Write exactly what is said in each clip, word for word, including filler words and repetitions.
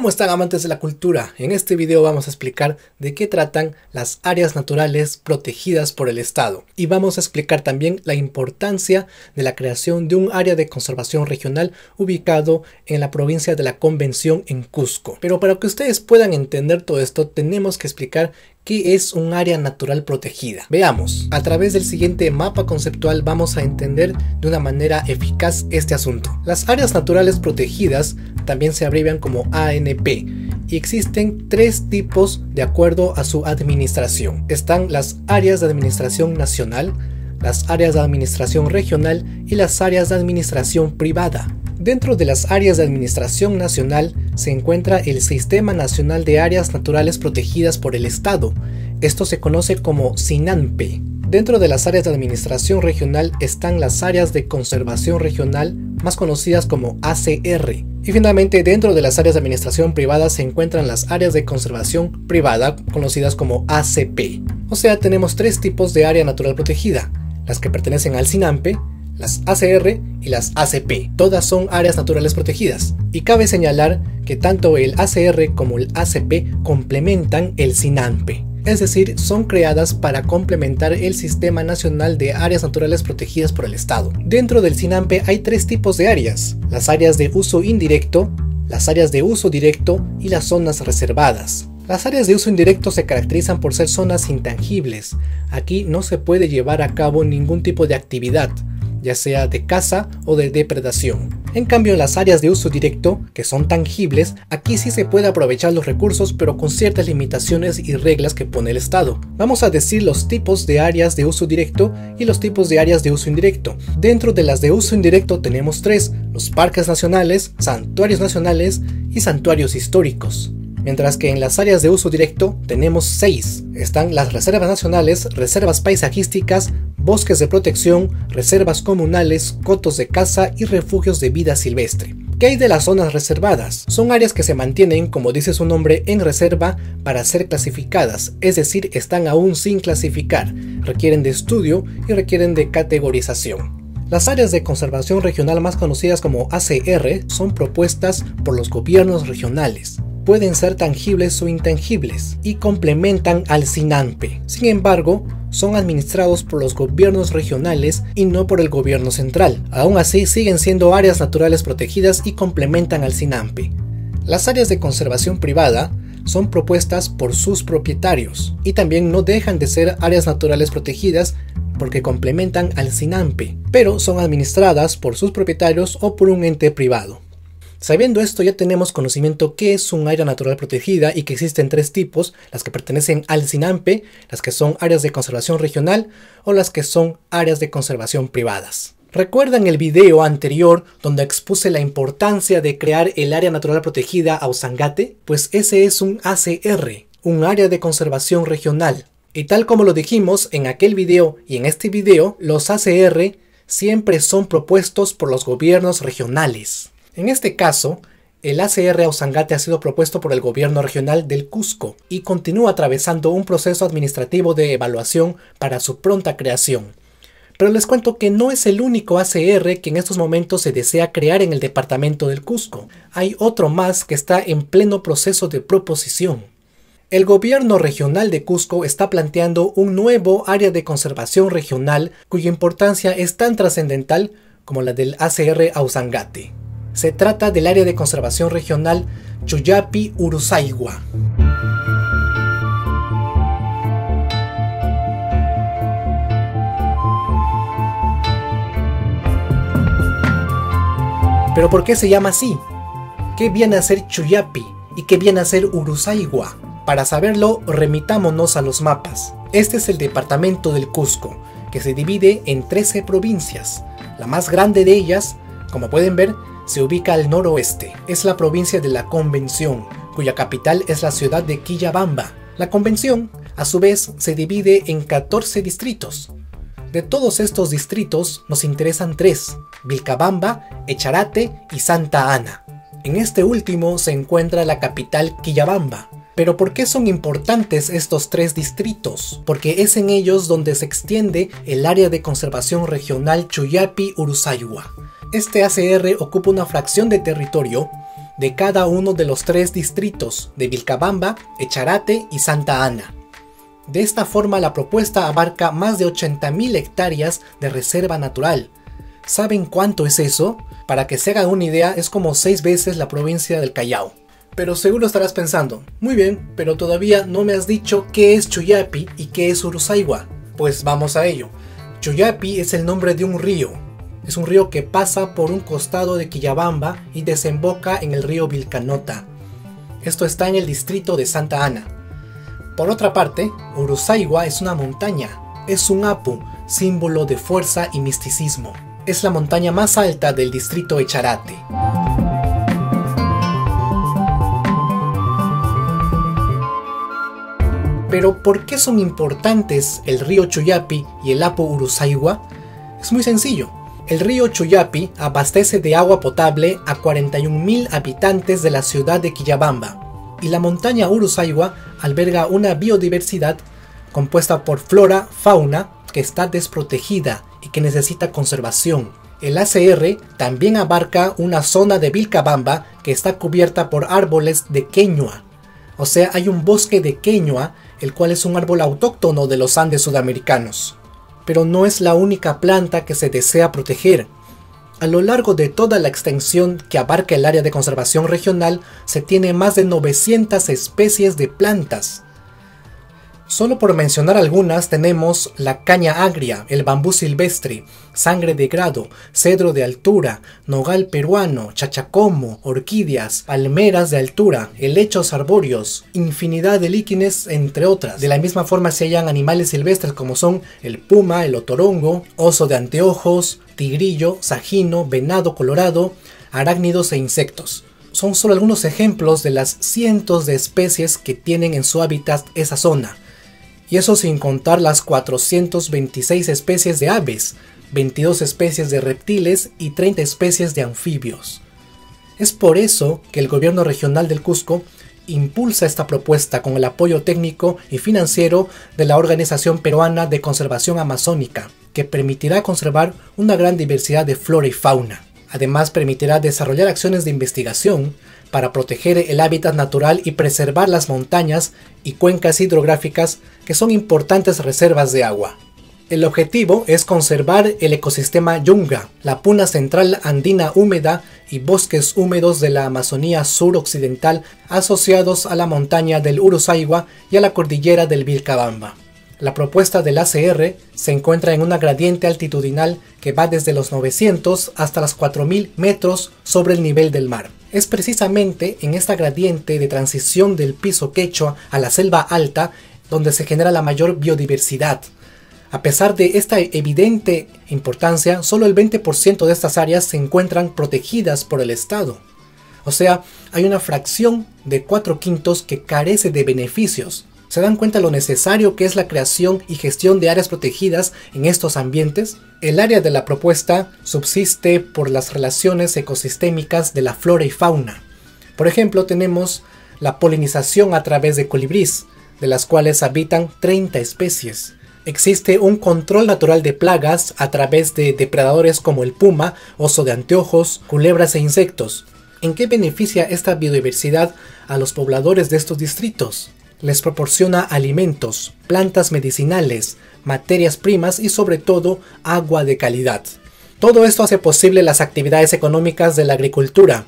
¿Cómo están, amantes de la cultura? En este video vamos a explicar de qué tratan las áreas naturales protegidas por el Estado y vamos a explicar también la importancia de la creación de un área de conservación regional ubicado en la provincia de la Convención en Cusco. Pero para que ustedes puedan entender todo esto tenemos que explicar ¿qué es un área natural protegida? Veamos, a través del siguiente mapa conceptual vamos a entender de una manera eficaz este asunto. Las áreas naturales protegidas también se abrevian como A N P y existen tres tipos de acuerdo a su administración. Están las áreas de administración nacional, las áreas de administración regional y las áreas de administración privada. Dentro de las áreas de administración nacional se encuentra el Sistema Nacional de Áreas Naturales Protegidas por el Estado. Esto se conoce como SINANPE. Dentro de las áreas de administración regional están las áreas de conservación regional, más conocidas como A C R. Y finalmente, dentro de las áreas de administración privada se encuentran las áreas de conservación privada, conocidas como A C P. O sea, tenemos tres tipos de área natural protegida, las que pertenecen al SINANPE, las A C R y las A C P. Todas son áreas naturales protegidas. Y cabe señalar que tanto el A C R como el A C P complementan el SINANPE. Es decir, son creadas para complementar el Sistema Nacional de Áreas Naturales Protegidas por el Estado. Dentro del SINANPE hay tres tipos de áreas: las áreas de uso indirecto, las áreas de uso directo y las zonas reservadas. Las áreas de uso indirecto se caracterizan por ser zonas intangibles. Aquí no se puede llevar a cabo ningún tipo de actividad, ya sea de caza o de depredación. En cambio, en las áreas de uso directo, que son tangibles, aquí sí se puede aprovechar los recursos, pero con ciertas limitaciones y reglas que pone el Estado. Vamos a decir los tipos de áreas de uso directo y los tipos de áreas de uso indirecto. Dentro de las de uso indirecto tenemos tres: los parques nacionales, santuarios nacionales y santuarios históricos. Mientras que en las áreas de uso directo tenemos seis. Están las reservas nacionales, reservas paisajísticas, bosques de protección, reservas comunales, cotos de caza y refugios de vida silvestre. ¿Qué hay de las zonas reservadas? Son áreas que se mantienen, como dice su nombre, en reserva para ser clasificadas, es decir, están aún sin clasificar, requieren de estudio y requieren de categorización. Las áreas de conservación regional, más conocidas como A C R, son propuestas por los gobiernos regionales. Pueden ser tangibles o intangibles y complementan al SINANPE. Sin embargo, son administrados por los gobiernos regionales y no por el gobierno central. Aún así, siguen siendo áreas naturales protegidas y complementan al SINANPE. Las áreas de conservación privada son propuestas por sus propietarios y también no dejan de ser áreas naturales protegidas porque complementan al SINANPE, pero son administradas por sus propietarios o por un ente privado. Sabiendo esto, ya tenemos conocimiento qué es un área natural protegida y que existen tres tipos: las que pertenecen al SINANPE, las que son áreas de conservación regional o las que son áreas de conservación privadas. ¿Recuerdan el video anterior donde expuse la importancia de crear el área natural protegida Ausangate? Pues ese es un A C R, un área de conservación regional. Y tal como lo dijimos en aquel video y en este video, los A C R siempre son propuestos por los gobiernos regionales. En este caso, el A C R Ausangate ha sido propuesto por el gobierno regional del Cusco y continúa atravesando un proceso administrativo de evaluación para su pronta creación. Pero les cuento que no es el único A C R que en estos momentos se desea crear en el departamento del Cusco. Hay otro más que está en pleno proceso de proposición. El gobierno regional de Cusco está planteando un nuevo área de conservación regional cuya importancia es tan trascendental como la del A C R Ausangate. Se trata del área de conservación regional Chuyapi-Urusayhua. ¿Pero por qué se llama así? ¿Qué viene a ser Chuyapi y qué viene a ser Urusayhua? Para saberlo, remitámonos a los mapas. Este es el departamento del Cusco, que se divide en trece provincias. La más grande de ellas, como pueden ver, se ubica al noroeste. Es la provincia de la Convención, cuya capital es la ciudad de Quillabamba. La Convención, a su vez, se divide en catorce distritos. De todos estos distritos nos interesan tres: Vilcabamba, Echarate y Santa Ana. En este último se encuentra la capital Quillabamba. Pero ¿por qué son importantes estos tres distritos? Porque es en ellos donde se extiende el área de conservación regional Chuyapi-Urusayhua. Este A C R ocupa una fracción de territorio de cada uno de los tres distritos de Vilcabamba, Echarate y Santa Ana. De esta forma la propuesta abarca más de ochenta mil hectáreas de reserva natural. ¿Saben cuánto es eso? Para que se hagan una idea, es como seis veces la provincia del Callao. Pero seguro estarás pensando, muy bien, pero todavía no me has dicho qué es Chuyapi y qué es Urusayhua. Pues vamos a ello. Chuyapi es el nombre de un río. Es un río que pasa por un costado de Quillabamba y desemboca en el río Vilcanota. Esto está en el distrito de Santa Ana. Por otra parte, Urusayhua es una montaña. Es un apu, símbolo de fuerza y misticismo. Es la montaña más alta del distrito Echarate. Pero ¿por qué son importantes el río Chuyapi y el apu Urusayhua? Es muy sencillo. El río Chuyapi abastece de agua potable a cuarenta y un mil habitantes de la ciudad de Quillabamba, y la montaña Urusayhua alberga una biodiversidad compuesta por flora, fauna, que está desprotegida y que necesita conservación. El A C R también abarca una zona de Vilcabamba que está cubierta por árboles de queñua. O sea, hay un bosque de queñua, el cual es un árbol autóctono de los Andes sudamericanos. Pero no es la única planta que se desea proteger. A lo largo de toda la extensión que abarca el área de conservación regional, se tiene más de novecientas especies de plantas. Solo por mencionar algunas tenemos la caña agria, el bambú silvestre, sangre de grado, cedro de altura, nogal peruano, chachacomo, orquídeas, palmeras de altura, helechos arbóreos, infinidad de líquenes, entre otras. De la misma forma se hallan animales silvestres como son el puma, el otorongo, oso de anteojos, tigrillo, sajino, venado colorado, arácnidos e insectos. Son solo algunos ejemplos de las cientos de especies que tienen en su hábitat esa zona. Y eso sin contar las cuatrocientas veintiséis especies de aves, veintidós especies de reptiles y treinta especies de anfibios. Es por eso que el gobierno regional del Cusco impulsa esta propuesta con el apoyo técnico y financiero de la Organización Peruana de Conservación Amazónica, que permitirá conservar una gran diversidad de flora y fauna. Además, permitirá desarrollar acciones de investigación para proteger el hábitat natural y preservar las montañas y cuencas hidrográficas que son importantes reservas de agua. El objetivo es conservar el ecosistema Yunga, la puna central andina húmeda y bosques húmedos de la Amazonía suroccidental asociados a la montaña del Urusayhua y a la cordillera del Vilcabamba. La propuesta del A C R se encuentra en una gradiente altitudinal que va desde los novecientos hasta los cuatro mil metros sobre el nivel del mar. Es precisamente en esta gradiente de transición del piso quechua a la selva alta donde se genera la mayor biodiversidad. A pesar de esta evidente importancia, solo el veinte por ciento de estas áreas se encuentran protegidas por el Estado. O sea, hay una fracción de cuatro quintos que carece de beneficios. ¿Se dan cuenta lo necesario que es la creación y gestión de áreas protegidas en estos ambientes? El área de la propuesta subsiste por las relaciones ecosistémicas de la flora y fauna. Por ejemplo, tenemos la polinización a través de colibríes, de las cuales habitan treinta especies. Existe un control natural de plagas a través de depredadores como el puma, oso de anteojos, culebras e insectos. ¿En qué beneficia esta biodiversidad a los pobladores de estos distritos? Les proporciona alimentos, plantas medicinales, materias primas y sobre todo agua de calidad. Todo esto hace posible las actividades económicas de la agricultura,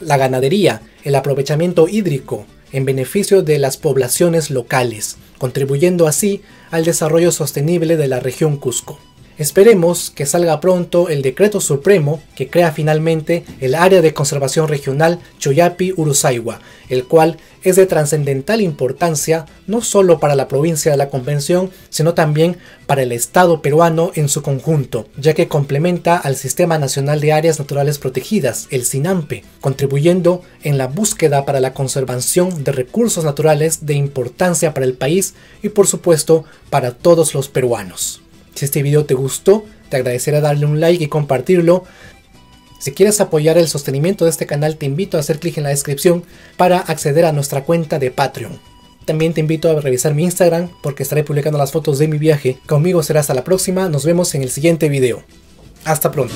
la ganadería, el aprovechamiento hídrico, en beneficio de las poblaciones locales, contribuyendo así al desarrollo sostenible de la región Cusco. Esperemos que salga pronto el decreto supremo que crea finalmente el área de conservación regional Chuyapi-Urusayhua, el cual es de trascendental importancia no solo para la provincia de la Convención, sino también para el Estado peruano en su conjunto, ya que complementa al Sistema Nacional de Áreas Naturales Protegidas, el SINANPE, contribuyendo en la búsqueda para la conservación de recursos naturales de importancia para el país y por supuesto para todos los peruanos. Si este video te gustó, te agradeceré darle un like y compartirlo. Si quieres apoyar el sostenimiento de este canal, te invito a hacer clic en la descripción para acceder a nuestra cuenta de Patreon. También te invito a revisar mi Instagram porque estaré publicando las fotos de mi viaje. Conmigo será hasta la próxima, nos vemos en el siguiente video. Hasta pronto.